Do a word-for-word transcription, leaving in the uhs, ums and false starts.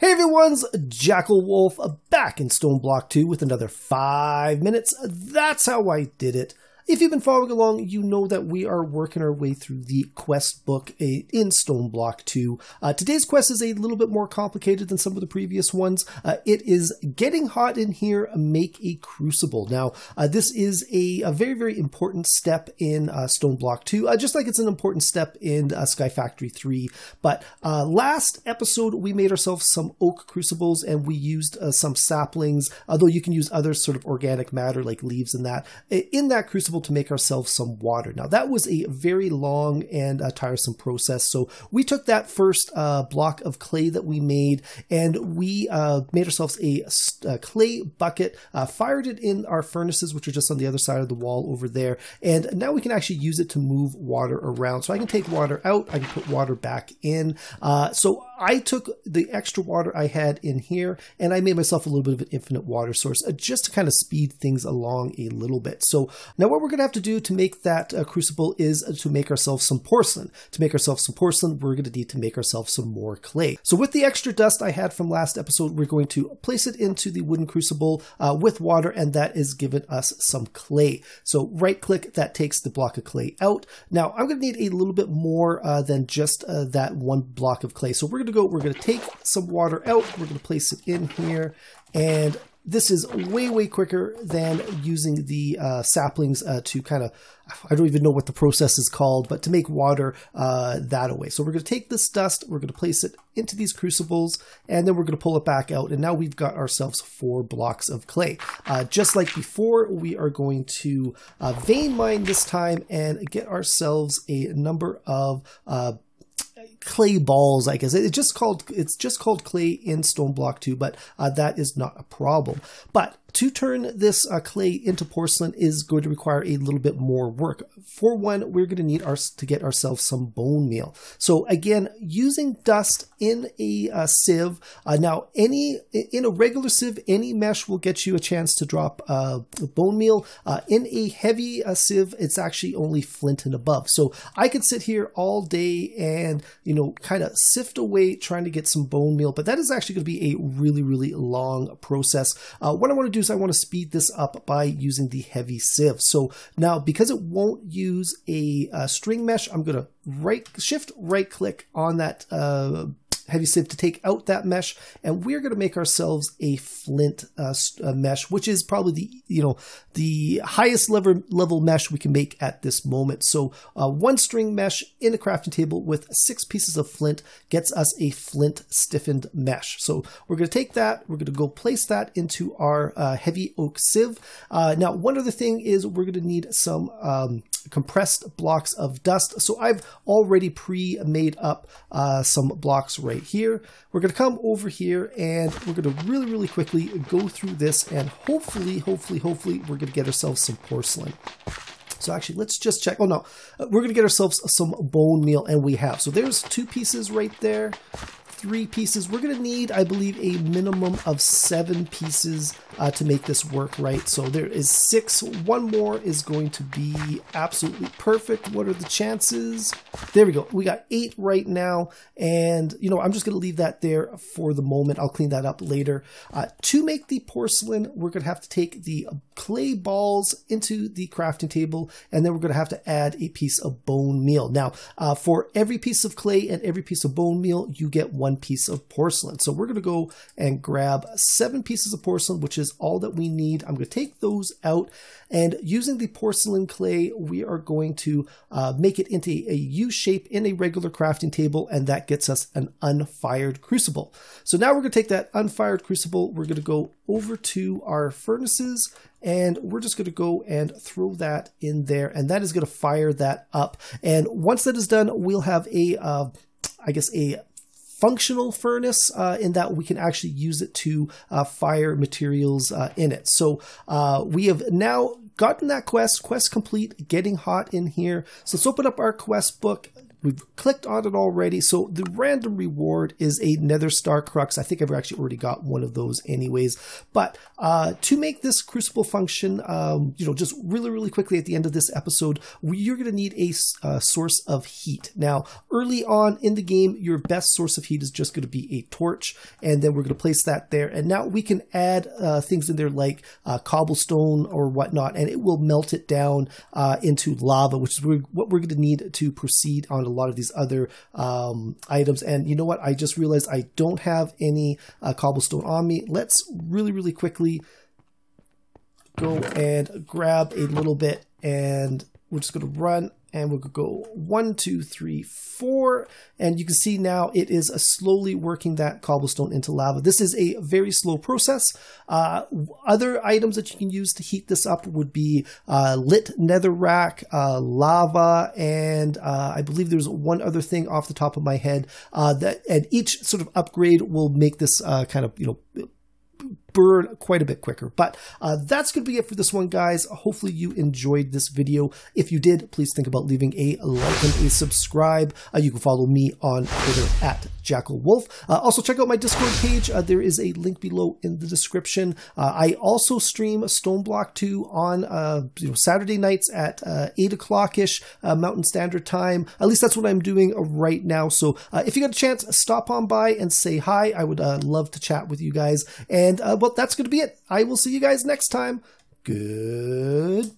Hey everyone's Jackal Wolf back in Stone Block two with another five minutes. That's how I did it. If you've been following along, you know that we are working our way through the quest book in Stone Block two. Uh, today's quest is a little bit more complicated than some of the previous ones. Uh, it is Getting Hot in Here, Make a Crucible. Now, uh, this is a, a very, very important step in uh, Stone Block two, uh, just like it's an important step in uh, Sky Factory three. But uh, last episode, we made ourselves some oak crucibles and we used uh, some saplings, although you can use other sort of organic matter like leaves and that. In that crucible, to make ourselves some water. Now that was a very long and uh, tiresome process, so we took that first uh, block of clay that we made and we uh, made ourselves a, a clay bucket, uh, fired it in our furnaces, which are just on the other side of the wall over there, and now we can actually use it to move water around. So I can take water out, I can put water back in. Uh, so I took the extra water I had in here and I made myself a little bit of an infinite water source uh, just to kind of speed things along a little bit. So now what we're going to have to do to make that uh, crucible is uh, to make ourselves some porcelain. To make ourselves some porcelain, we're going to need to make ourselves some more clay. So with the extra dust I had from last episode, we're going to place it into the wooden crucible uh, with water, and that is giving us some clay. So right click, that takes the block of clay out. Now I'm going to need a little bit more uh, than just uh, that one block of clay. So we're going to go, we're going to take some water out, we're going to place it in here, and this is way, way quicker than using the uh, saplings uh, to kind of, I don't even know what the process is called, but to make water uh, that away. So we're going to take this dust, we're going to place it into these crucibles, and then we're going to pull it back out. And now we've got ourselves four blocks of clay. Uh, just like before, we are going to uh, vein mine this time and get ourselves a number of uh, clay balls, I guess. It's just called, it's just called clay in Stone Block two, but uh, that is not a problem. But to turn this uh, clay into porcelain is going to require a little bit more work. For one, we're going to need our, to get ourselves some bone meal. So again, using dust in a uh, sieve. Uh, now, any in a regular sieve, any mesh will get you a chance to drop uh, bone meal. Uh, in a heavy uh, sieve, it's actually only flint and above. So I could sit here all day and, you know, kind of sift away trying to get some bone meal, but that is actually going to be a really, really long process. Uh, what I want to do I want to speed this up by using the heavy sieve. So now, because it won't use a uh, string mesh, I'm going to right shift right click on that uh, heavy sieve to take out that mesh, and we're going to make ourselves a flint uh, uh, mesh, which is probably the you know the highest level level mesh we can make at this moment. So uh, one string mesh in a crafting table with six pieces of flint gets us a flint stiffened mesh. So we're going to take that, we're going to go place that into our uh, heavy oak sieve. Uh, now one other thing is we're going to need some um, compressed blocks of dust. So I've already pre-made up uh, some blocks right here. We're going to come over here and we're going to really, really quickly go through this, and hopefully, hopefully, hopefully we're going to get ourselves some porcelain. So actually, let's just check. Oh no, we're going to get ourselves some bone meal, and we have. So there's two pieces right there, three pieces. We're going to need, I believe, a minimum of seven pieces uh, to make this work right. So there is six. One more is going to be absolutely perfect. What are the chances? There we go. We got eight right now. And, you know, I'm just going to leave that there for the moment. I'll clean that up later. Uh, to make the porcelain, we're going to have to take the clay balls into the crafting table, and then we're going to have to add a piece of bone meal. Now, uh, for every piece of clay and every piece of bone meal, you get one piece of porcelain. So we're going to go and grab seven pieces of porcelain, which is all that we need. I'm going to take those out, and using the porcelain clay, we are going to uh, make it into a U shape in a regular crafting table, and that gets us an unfired crucible. So now we're going to take that unfired crucible, we're going to go over to our furnaces, and we're just going to go and throw that in there, and that is going to fire that up. And once that is done, we'll have a, uh, I guess a functional furnace uh, in that we can actually use it to uh, fire materials uh, in it. So uh, we have now gotten that quest, quest complete, Getting Hot in Here. So let's open up our quest book, We've clicked on it already. So the random reward is a Nether Star Crux. I think I've actually already got one of those anyways. But uh, to make this Crucible function, um, you know, just really, really quickly at the end of this episode, we, you're going to need a uh, source of heat. Now, early on in the game, your best source of heat is just going to be a torch. And then we're going to place that there. And now we can add uh, things in there like uh, cobblestone or whatnot, and it will melt it down uh, into lava, which is what we're going to need to proceed on a lot of these other um, items. And you know what? I just realized I don't have any uh, cobblestone on me. Let's really, really quickly go and grab a little bit, and we're just going to run. And we'll go one, two, three, four. And you can see now it is slowly working that cobblestone into lava. This is a very slow process. Uh, other items that you can use to heat this up would be uh, lit netherrack, uh, lava, and uh, I believe there's one other thing off the top of my head. Uh, that, and each sort of upgrade will make this uh, kind of, you know, burn quite a bit quicker. But uh, that's going to be it for this one, guys. Hopefully you enjoyed this video. If you did, please think about leaving a like and a subscribe. Uh, you can follow me on Twitter at Jackal Wolf. Uh, also check out my Discord page. Uh, there is a link below in the description. Uh, I also stream Stone Block two on uh, you know, Saturday nights at uh, eight o'clock-ish uh, Mountain Standard Time. At least that's what I'm doing right now. So uh, if you got a chance, stop on by and say hi. I would uh, love to chat with you guys. And uh, well, that's going to be it. I will see you guys next time. Goodbye.